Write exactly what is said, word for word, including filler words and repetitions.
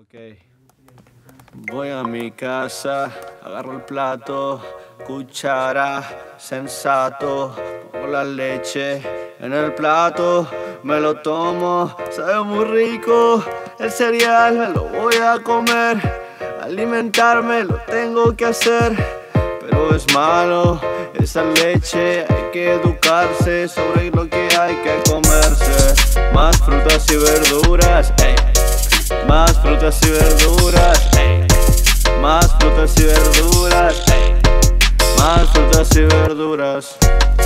Ok, voy a mi casa, agarro el plato, cuchara, sensato, pongo la leche en el plato, me lo tomo, sabe muy rico, el cereal me lo voy a comer, alimentarme lo tengo que hacer, pero es malo esa leche, hay que educarse sobre lo que hay que comerse, más frutas y verduras, ey. Más frutas y verduras, ey. Más frutas y verduras, ey. Más frutas y verduras.